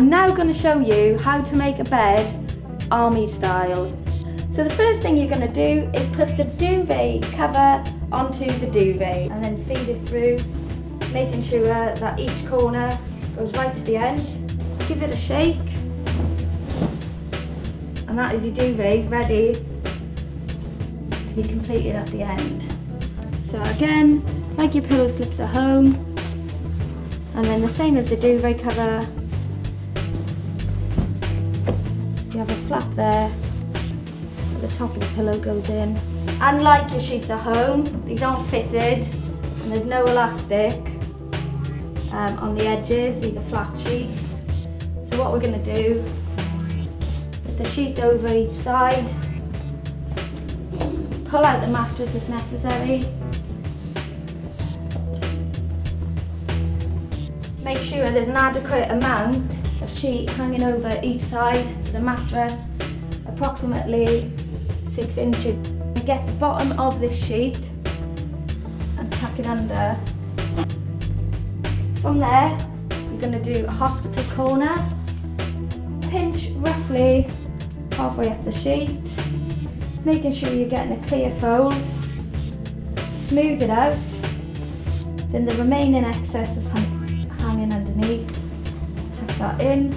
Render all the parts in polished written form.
I'm now going to show you how to make a bed army style. So the first thing you're going to do is put the duvet cover onto the duvet and then feed it through, making sure that each corner goes right to the end. Give it a shake and that is your duvet ready to be completed at the end. So again, like your pillow slips at home, and then the same as the duvet cover, you have a flap there at the top of the pillow goes in. Unlike your sheets at home, these aren't fitted and there's no elastic on the edges. These are flat sheets. So what we're going to do is the sheet over each side, pull out the mattress if necessary. Make sure there's an adequate amount of sheet hanging over each side of the mattress, approximately 6 inches. Get the bottom of this sheet and tuck it under. From there, you're going to do a hospital corner. Pinch roughly halfway up the sheet, making sure you're getting a clear fold. Smooth it out. Then the remaining excess is hanging underneath. Tuck that in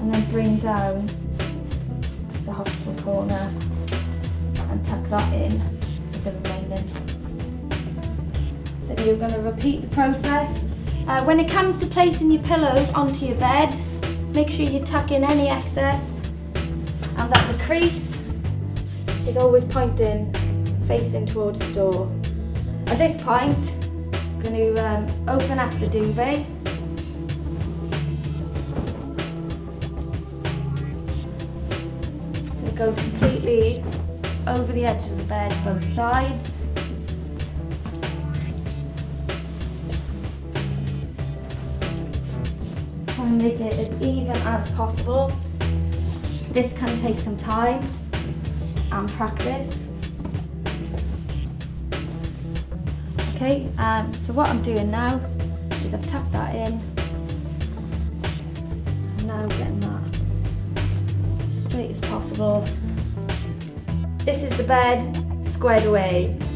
and then bring down the hospital corner and tuck that in with the remaining. Then you're going to repeat the process. When it comes to placing your pillows onto your bed, make sure you tuck in any excess and that the crease is always pointing, facing towards the door. At this point, I'm going to open up the duvet. So it goes completely over the edge of the bed, both sides. Try and make it as even as possible. This can take some time and practice. Okay, so what I'm doing now is I've tucked that in. I'm now getting that as straight as possible. This is the bed, squared away.